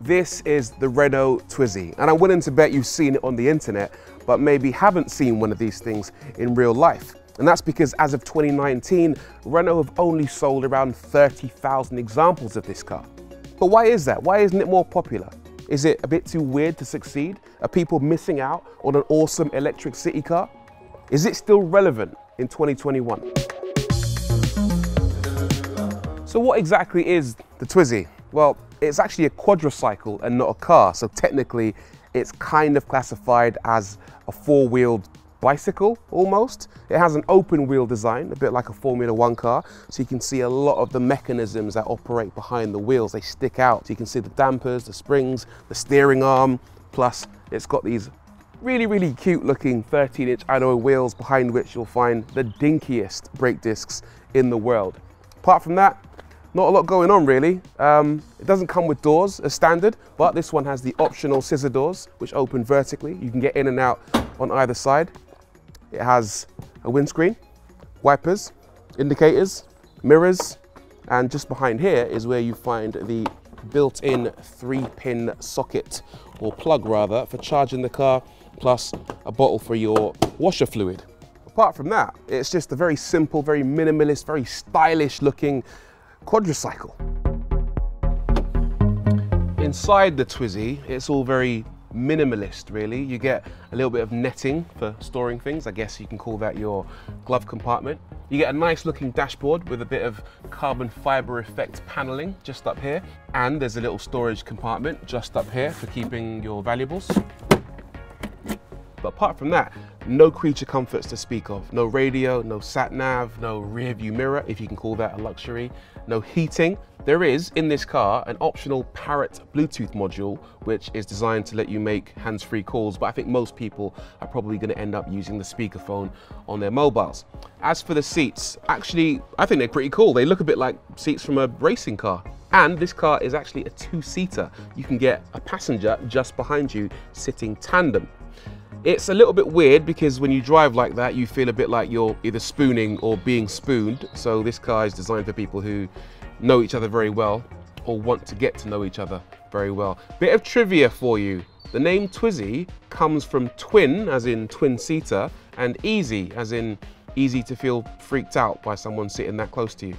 This is the Renault Twizy, and I'm willing to bet you've seen it on the internet, but maybe haven't seen one of these things in real life. And that's because as of 2019, Renault have only sold around 30,000 examples of this car. But why is that? Why isn't it more popular? Is it a bit too weird to succeed? Are people missing out on an awesome electric city car? Is it still relevant in 2021? So what exactly is the Twizy? Well, it's actually a quadricycle and not a car, so technically it's kind of classified as a four-wheeled bicycle almost. It has an open wheel design, a bit like a Formula One car, so you can see a lot of the mechanisms that operate behind the wheels. They stick out, so you can see the dampers, the springs, the steering arm, plus it's got these really cute looking 13-inch alloy wheels behind which you'll find the dinkiest brake discs in the world. Apart from that, not a lot going on really. It doesn't come with doors as standard, but this one has the optional scissor doors which open vertically. You can get in and out on either side. It has a windscreen, wipers, indicators, mirrors, and just behind here is where you find the built-in 3-pin socket, or plug rather, for charging the car, plus a bottle for your washer fluid. Apart from that, it's just a very simple, very minimalist, very stylish looking quadricycle. Inside the Twizy, it's all very minimalist really. You get a little bit of netting for storing things. I guess you can call that your glove compartment. You get a nice looking dashboard with a bit of carbon fiber effect paneling just up here. And there's a little storage compartment just up here for keeping your valuables. But apart from that, no creature comforts to speak of. No radio, no sat-nav, no rear view mirror, if you can call that a luxury, no heating. There is, in this car, an optional Parrot Bluetooth module, which is designed to let you make hands-free calls, but I think most people are probably gonna end up using the speakerphone on their mobiles. As for the seats, actually, I think they're pretty cool. They look a bit like seats from a racing car. And this car is actually a two-seater. You can get a passenger just behind you sitting tandem. It's a little bit weird because when you drive like that, you feel a bit like you're either spooning or being spooned. So this car is designed for people who know each other very well or want to get to know each other very well. Bit of trivia for you. The name Twizy comes from twin, as in twin-seater, and easy, as in easy to feel freaked out by someone sitting that close to you.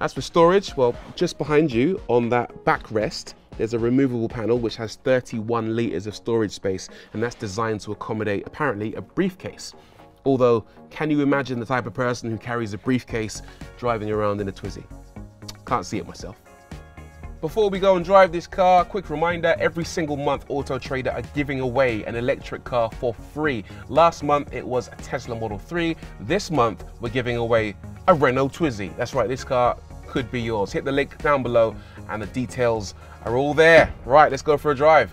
As for storage, well, just behind you on that backrest, there's a removable panel which has 31 litres of storage space, and that's designed to accommodate, apparently, a briefcase. Although, can you imagine the type of person who carries a briefcase driving around in a Twizy? Can't see it myself. Before we go and drive this car, quick reminder, every single month Auto Trader are giving away an electric car for free. Last month it was a Tesla Model 3. This month we're giving away a Renault Twizy. That's right, this car could be yours. Hit the link down below and the details are all there. Right, let's go for a drive.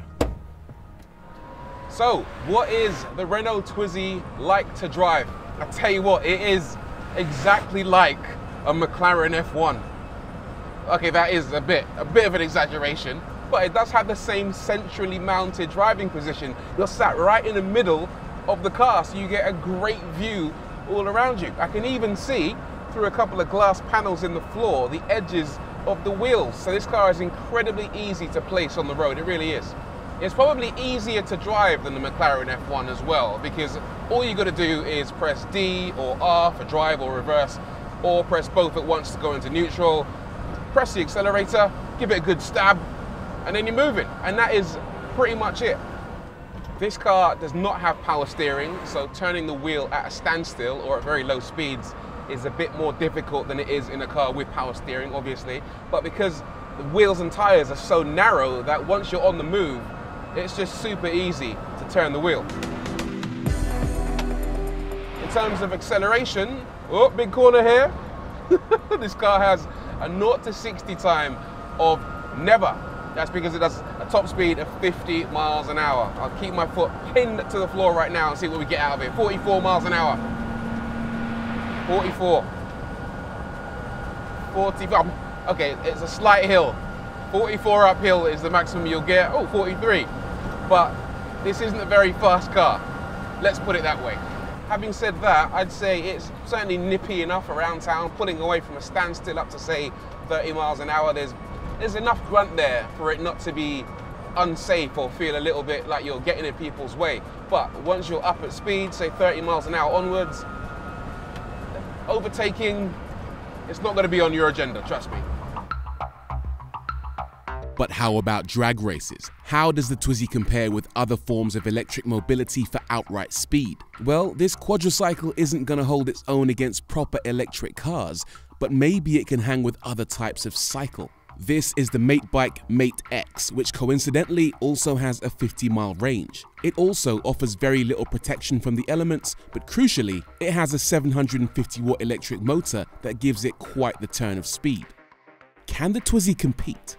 So, what is the Renault Twizy like to drive? I tell you what, it is exactly like a McLaren F1. Okay, that is a bit of an exaggeration, but it does have the same centrally mounted driving position. You're sat right in the middle of the car, so you get a great view all around you. I can even see through a couple of glass panels in the floor the edges of the wheels, so this car is incredibly easy to place on the road, it really is. It's probably easier to drive than the McLaren F1 as well, because all you got to do is press D or R for drive or reverse, or press both at once to go into neutral, press the accelerator, give it a good stab, and then you're moving, and that is pretty much it. This car does not have power steering, so turning the wheel at a standstill or at very low speeds is a bit more difficult than it is in a car with power steering, obviously, but because the wheels and tires are so narrow that once you're on the move, it's just super easy to turn the wheel. In terms of acceleration, oh, big corner here. This car has a 0 to 60 time of never. That's because it has a top speed of 50 miles an hour. I'll keep my foot pinned to the floor right now and see what we get out of it. 44 miles an hour. 44. 45. Okay, it's a slight hill. 44 uphill is the maximum you'll get. Oh, 43. But this isn't a very fast car. Let's put it that way. Having said that, I'd say it's certainly nippy enough around town, pulling away from a standstill up to, say, 30 miles an hour. There's enough grunt there for it not to be unsafe or feel a little bit like you're getting in people's way. But once you're up at speed, say 30 miles an hour onwards, overtaking, it's not going to be on your agenda, trust me. But how about drag races? How does the Twizy compare with other forms of electric mobility for outright speed? Well, this quadricycle isn't going to hold its own against proper electric cars, but maybe it can hang with other types of cycle. This is the Mate Bike Mate X, which coincidentally also has a 50-mile range. It also offers very little protection from the elements, but crucially, it has a 750-watt electric motor that gives it quite the turn of speed. Can the Twizy compete?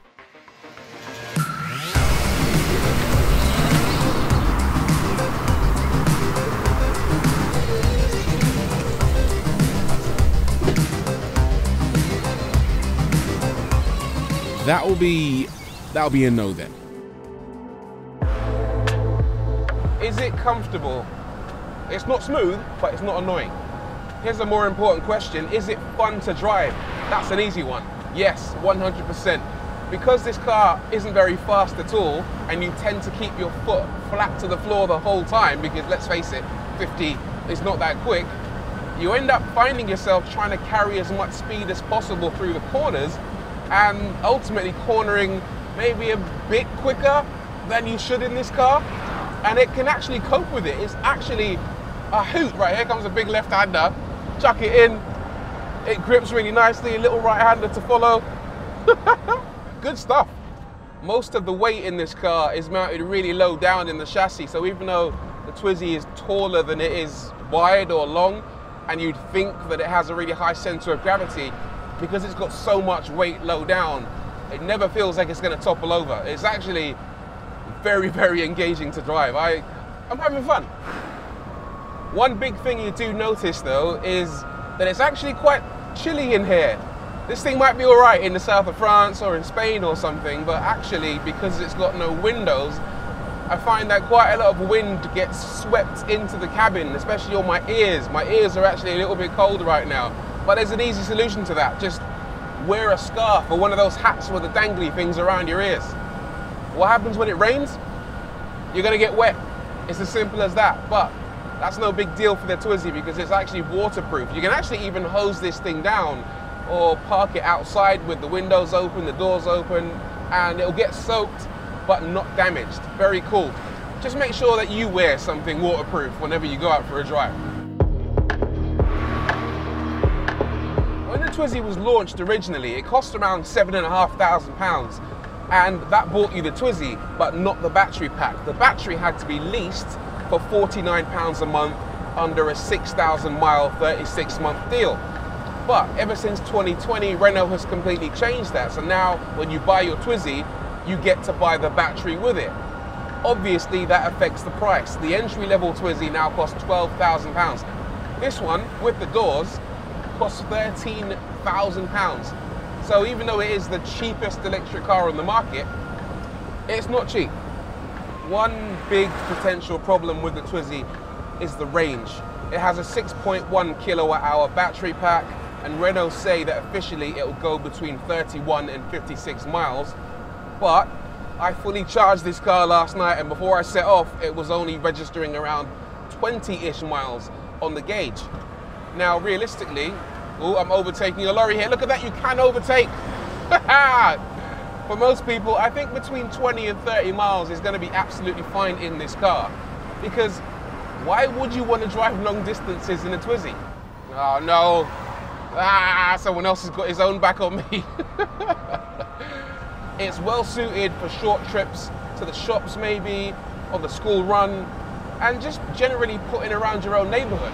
That'll be a no then. Is it comfortable? It's not smooth, but it's not annoying. Here's a more important question. Is it fun to drive? That's an easy one. Yes, 100%. Because this car isn't very fast at all, and you tend to keep your foot flat to the floor the whole time, because let's face it, 50 is not that quick, you end up finding yourself trying to carry as much speed as possible through the corners, and ultimately cornering maybe a bit quicker than you should in this car, and it can actually cope with it. It's actually a hoot. Right, here comes a big left-hander, chuck it in, it grips really nicely, a little right-hander to follow. Good stuff. Most of the weight in this car is mounted really low down in the chassis, so even though the Twizy is taller than it is wide or long, and you'd think that it has a really high center of gravity, because it's got so much weight low down, it never feels like it's going to topple over. It's actually very, very engaging to drive. I'm having fun. One big thing you do notice, though, is that it's actually quite chilly in here. This thing might be all right in the south of France or in Spain or something, but actually, because it's got no windows, I find that quite a lot of wind gets swept into the cabin, especially on my ears. My ears are actually a little bit cold right now. But there's an easy solution to that. Just wear a scarf or one of those hats with the dangly things around your ears. What happens when it rains? You're gonna get wet. It's as simple as that. But that's no big deal for the Twizy because it's actually waterproof. You can actually even hose this thing down or park it outside with the windows open, the doors open, and it'll get soaked but not damaged. Very cool. Just make sure that you wear something waterproof whenever you go out for a drive. When the Twizy was launched originally, it cost around £7,500, and that bought you the Twizy, but not the battery pack. The battery had to be leased for £49 a month under a 6,000-mile, 36-month deal. But ever since 2020, Renault has completely changed that. So now, when you buy your Twizy, you get to buy the battery with it. Obviously, that affects the price. The entry-level Twizy now costs £12,000. This one, with the doors, costs £13,000. So even though it is the cheapest electric car on the market, it's not cheap. One big potential problem with the Twizy is the range. It has a 6.1 kilowatt hour battery pack, and Renault say that officially it will go between 31 and 56 miles. But I fully charged this car last night, and before I set off, it was only registering around 20-ish miles on the gauge. Now, realistically, oh, I'm overtaking a lorry here. Look at that, you can overtake. For most people, I think between 20 and 30 miles is going to be absolutely fine in this car. Because why would you want to drive long distances in a Twizy? Oh, no. Ah, someone else has got his own back on me. It's well suited for short trips to the shops, maybe, or the school run, and just generally putting around your own neighborhood.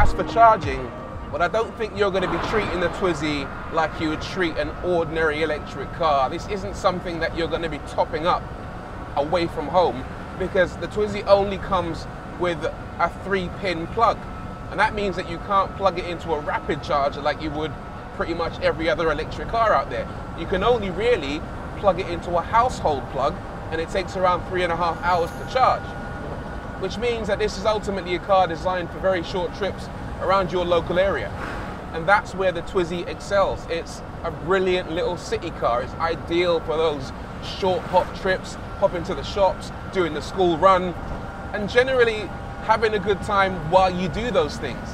As for charging, but I don't think you're going to be treating the Twizy like you would treat an ordinary electric car. This isn't something that you're going to be topping up away from home, because the Twizy only comes with a 3-pin plug, and that means that you can't plug it into a rapid charger like you would pretty much every other electric car out there. You can only really plug it into a household plug, and it takes around 3.5 hours to charge. which means that this is ultimately a car designed for very short trips around your local area. And that's where the Twizy excels. It's a brilliant little city car. It's ideal for those short hop trips, hopping to the shops, doing the school run, and generally having a good time while you do those things.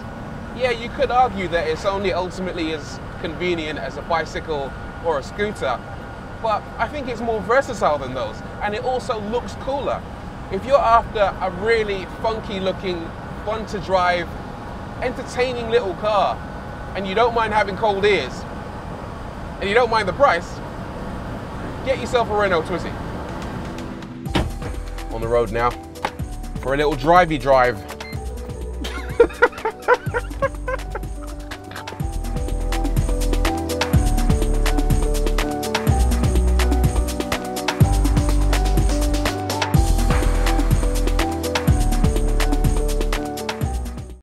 Yeah, you could argue that it's only ultimately as convenient as a bicycle or a scooter, but I think it's more versatile than those, and it also looks cooler. If you're after a really funky looking, fun to drive, entertaining little car, and you don't mind having cold ears, and you don't mind the price, get yourself a Renault Twizy. On the road now for a little drivey drive.